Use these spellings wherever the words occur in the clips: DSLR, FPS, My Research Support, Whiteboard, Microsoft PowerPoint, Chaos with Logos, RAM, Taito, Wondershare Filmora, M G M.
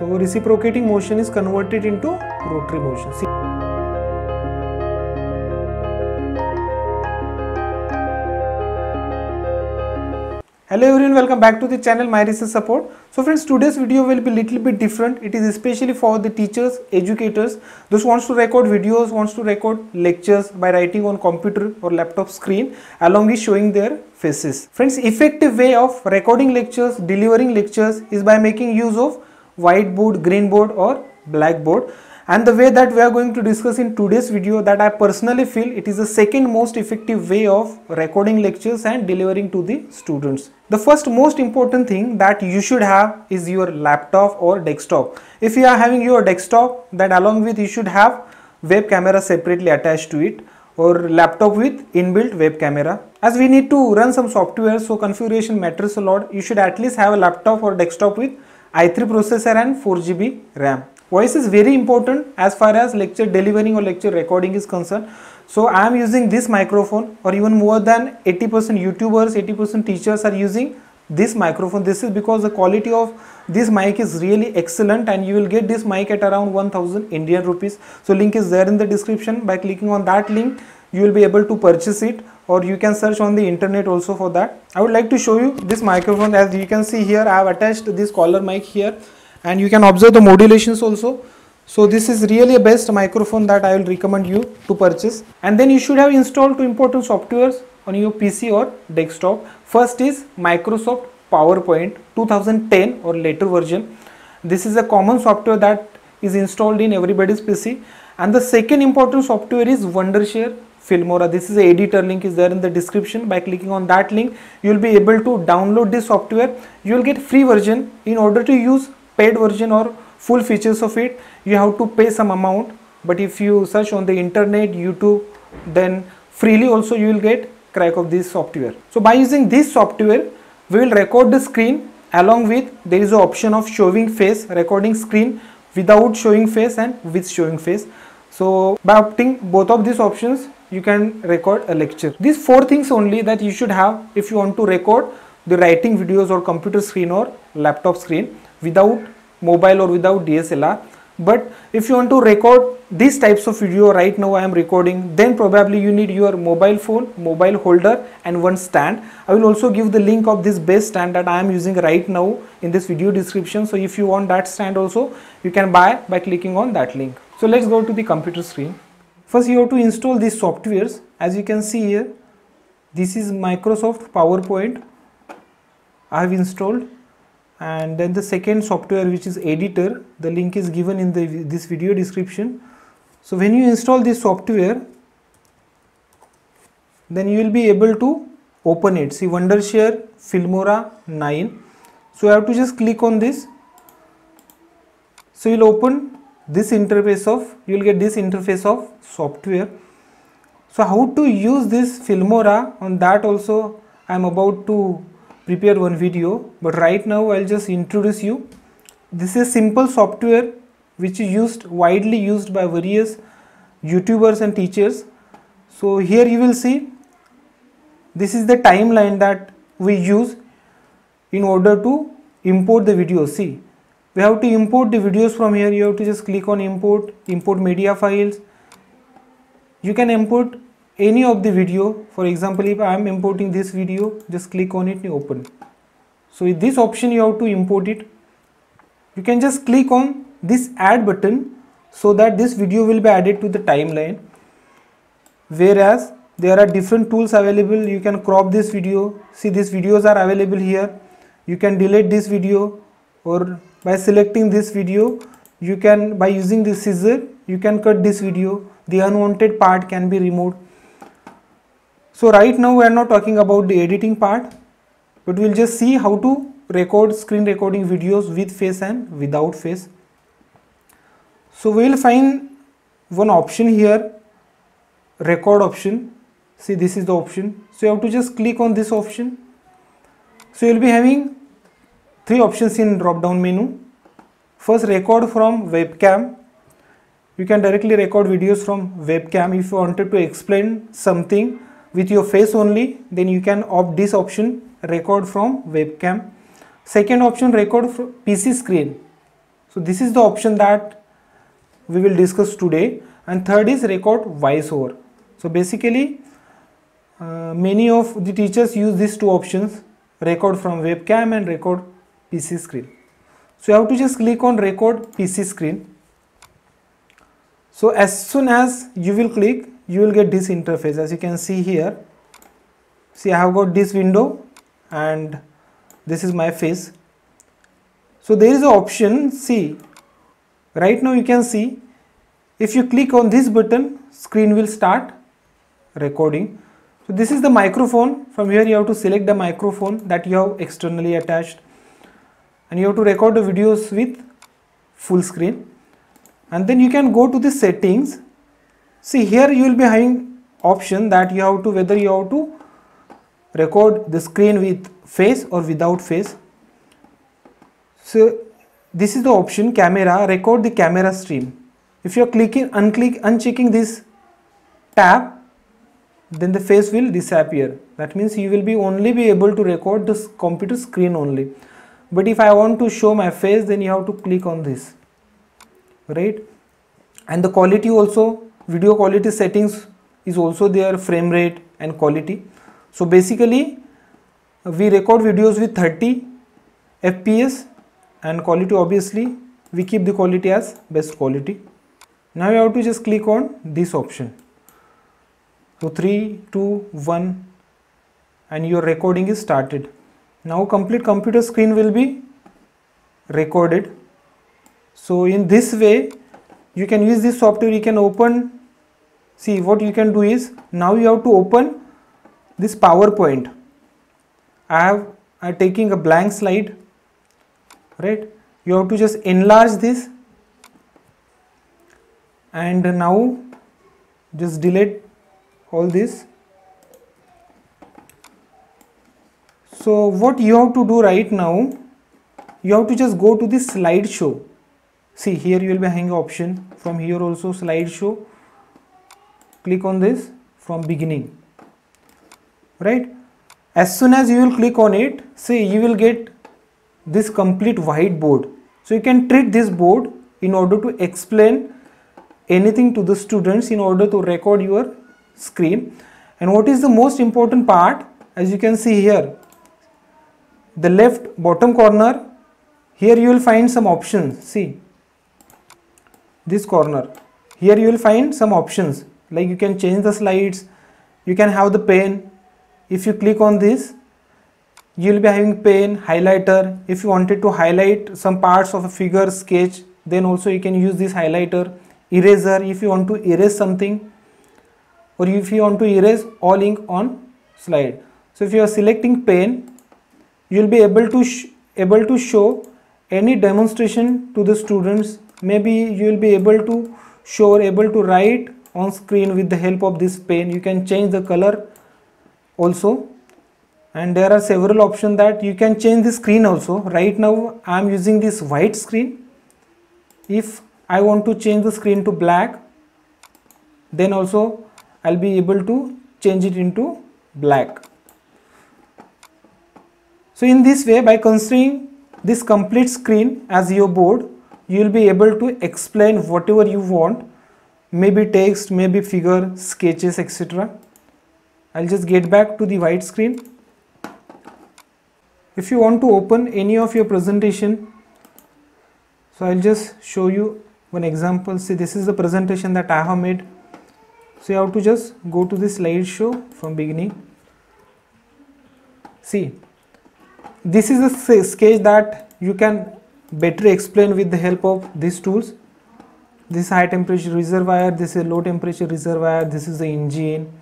So reciprocating motion is converted into rotary motion. See? Hello everyone, welcome back to the channel My Research Support. So friends, today's video will be little bit different. It is especially for the teachers, educators, those wants to record videos, wants to record lectures by writing on computer or laptop screen along with showing their faces. Friends, effective way of recording lectures, delivering lectures is by making use of whiteboard, greenboard or blackboard, and the way that we are going to discuss in today's video that I personally feel it is the second most effective way of recording lectures and delivering to the students. The first most important thing that you should have is your laptop or desktop. If you are having your desktop, then along with you should have web camera separately attached to it, or laptop with inbuilt web camera. As we need to run some software, so configuration matters a lot. You should at least have a laptop or desktop with i3 processor and 4GB RAM. Voice is very important as far as lecture delivering or lecture recording is concerned. So I am using this microphone, or even more than 80% YouTubers, 80% teachers are using this microphone. This is because the quality of this mic is really excellent, and you will get this mic at around 1000 Indian rupees. So link is there in the description. By clicking on that link, you will be able to purchase it, or you can search on the internet also for that. I would like to show you this microphone. As you can see here, I have attached this collar mic here, and you can observe the modulations also. So this is really a best microphone that I will recommend you to purchase. And then you should have installed two important softwares on your PC or desktop. First is Microsoft PowerPoint 2010 or later version. This is a common software that is installed in everybody's PC. And the second important software is Wondershare Filmora. This is the editor, link is there in the description. By clicking on that link, you will be able to download this software. You will get free version. In order to use paid version or full features of it, you have to pay some amount. But if you search on the internet, YouTube, then freely also you will get crack of this software. So by using this software, we will record the screen. Along with, there is an option of showing face, recording screen without showing face and with showing face. So by opting both of these options, you can record a lecture. These four things only that you should have if you want to record the writing videos or computer screen or laptop screen without mobile or without DSLR. But if you want to record these types of video, right now I am recording, then probably you need your mobile phone, mobile holder and one stand. I will also give the link of this best stand that I am using right now in this video description. So if you want that stand also, you can buy by clicking on that link. So let's go to the computer screen. First, you have to install these softwares. As you can see here, this is Microsoft PowerPoint I have installed, and then the second software, which is editor, the link is given in this video description. So when you install this software, then you will be able to open it. See, Wondershare Filmora 9. So you have to just click on this. So you'll open this interface of, you will get this interface of software. So how to use this Filmora, on that also I am about to prepare one video, but right now I will just introduce you. This is simple software which is widely used by various YouTubers and teachers. So here you will see, this is the timeline that we use in order to import the video. See, we have to import the videos from here. You have to just click on import, import media files. You can import any of the video. For example, if I am importing this video, just click on it and open. So with this option, you have to import it. You can just click on this add button so that this video will be added to the timeline. Whereas there are different tools available. You can crop this video. See, these videos are available here. You can delete this video, or by selecting this video, you can, by using this scissor, you can cut this video. The unwanted part can be removed. So right now we are not talking about the editing part, but we will just see how to record screen recording videos with face and without face. So we will find one option here, record option. See, this is the option. So you have to just click on this option. So you will be having three options in drop down menu. First, record from webcam. You can directly record videos from webcam. If you wanted to explain something with your face only, then you can opt this option, record from webcam. Second option, record from PC screen. So this is the option that we will discuss today. And third is record voiceover. So basically many of the teachers use these two options, record from webcam and record PC screen. So you have to just click on record PC screen. So as soon as you will click, you will get this interface. As you can see here, see I have got this window and this is my face. So there is an option, see, right now you can see, if you click on this button, screen will start recording. So this is the microphone. From here you have to select the microphone that you have externally attached, and you have to record the videos with full screen. And then you can go to the settings. See here you will be having option that you have to, whether you have to record the screen with face or without face. So this is the option camera, record the camera stream. If you are unchecking this tab, then the face will disappear. That means you will be only be able to record this computer screen only. But if I want to show my face, then you have to click on this, right? And the quality also, video quality settings is also there, frame rate and quality. So basically we record videos with 30 FPS and quality, obviously we keep the quality as best quality. Now you have to just click on this option. So 3, 2, 1 and your recording is started. Now complete computer screen will be recorded. So in this way you can use this software. You can open, see what you can do is, now you have to open this PowerPoint. I'm taking a blank slide, right? You have to just enlarge this and now just delete all this. So what you have to do right now, you have to just go to the slideshow. See here you will be having option, from here also slideshow, click on this from beginning, right? As soon as you will click on it, see you will get this complete whiteboard. So you can treat this board in order to explain anything to the students, in order to record your screen. And what is the most important part, as you can see here, the left bottom corner, here you will find some options. See this corner, here you will find some options, like you can change the slides, you can have the pen. If you click on this, you will be having pen, highlighter. If you wanted to highlight some parts of a figure, sketch, then also you can use this highlighter, eraser if you want to erase something, or if you want to erase all ink on slide. So if you are selecting pen, you will be able to show any demonstration to the students. Maybe you will be able to show or able to write on screen with the help of this pen. You can change the color also. And there are several options that you can change the screen also. Right now I am using this white screen. If I want to change the screen to black, then also I will be able to change it into black. So in this way, by considering this complete screen as your board, you will be able to explain whatever you want, maybe text, maybe figure, sketches, etc. I will just get back to the white screen. If you want to open any of your presentation, so I will just show you one example. See, this is the presentation that I have made. So you have to just go to the slideshow from beginning. See, this is a sketch that you can better explain with the help of these tools. This is high temperature reservoir, this is low temperature reservoir, this is the engine.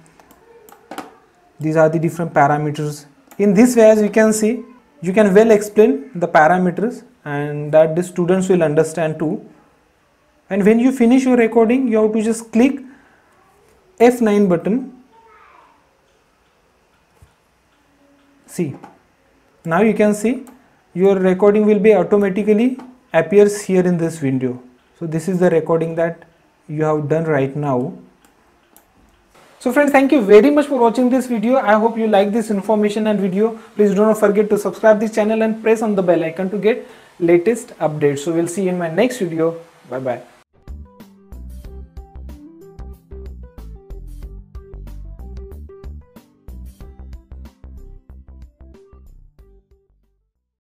These are the different parameters. In this way, as you can see, you can well explain the parameters and that the students will understand too. And when you finish your recording, you have to just click F9 button. See, now you can see your recording will be automatically appears here in this window. So this is the recording that you have done right now. So friends, thank you very much for watching this video. I hope you like this information and video. Please do not forget to subscribe this channel and press on the bell icon to get latest updates. So we'll see you in my next video. Bye bye.